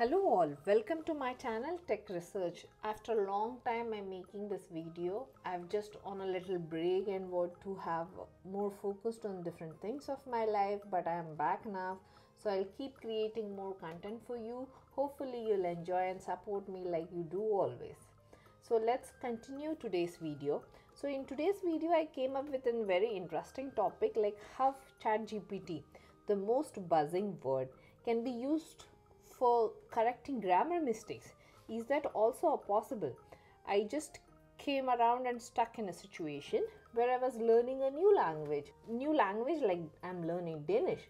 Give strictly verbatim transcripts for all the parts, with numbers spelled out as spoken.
Hello all, welcome to my channel Tech Research. After a long time I'm making this video. I've just on a little break and want to have more focused on different things of my life, but I am back now. So I'll keep creating more content for you. Hopefully you'll enjoy and support me like you do always. So let's continue today's video. So in today's video I came up with a very interesting topic, like how ChatGPT, the most buzzing word, can be used for correcting grammar mistakes. Is that also possible? I just came around and stuck in a situation where I was learning a new language. New language like I'm learning Danish.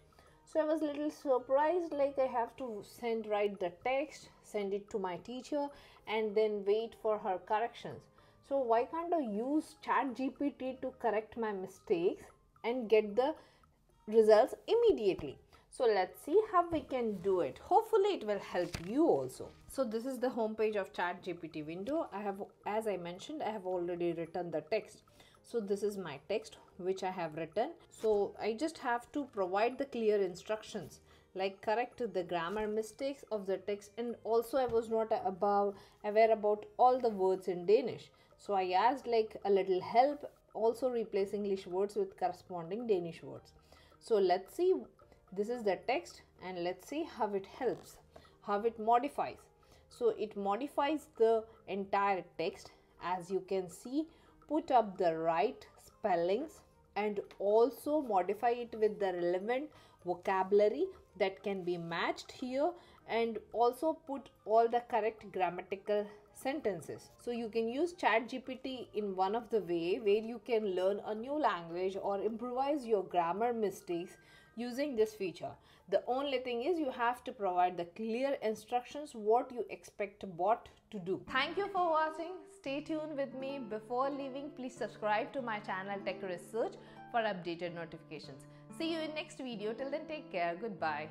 So I was a little surprised, like I have to send write the text, send it to my teacher and then wait for her corrections. So why can't I use ChatGPT to correct my mistakes and get the results immediately? So let's see how we can do it. Hopefully it will help you also. So this is the homepage of ChatGPT window. I have, as I mentioned, I have already written the text. So this is my text which I have written. So I just have to provide the clear instructions, like correct the grammar mistakes of the text. And also I was not above aware about all the words in Danish. So I asked like a little help, also replace English words with corresponding Danish words. So let's see. This is the text and let's see how it helps, how it modifies. So it modifies the entire text, as you can see, put up the right spellings and also modify it with the relevant vocabulary that can be matched here, and also put all the correct grammatical sentences. So you can use ChatGPT in one of the way where you can learn a new language or improvise your grammar mistakes using this feature. The only thing is you have to provide the clear instructions what you expect bot to do. Thank you for watching. Stay tuned with me. Before leaving, please subscribe to my channel Tech Research for updated notifications. See you in next video. Till then, take care. Goodbye.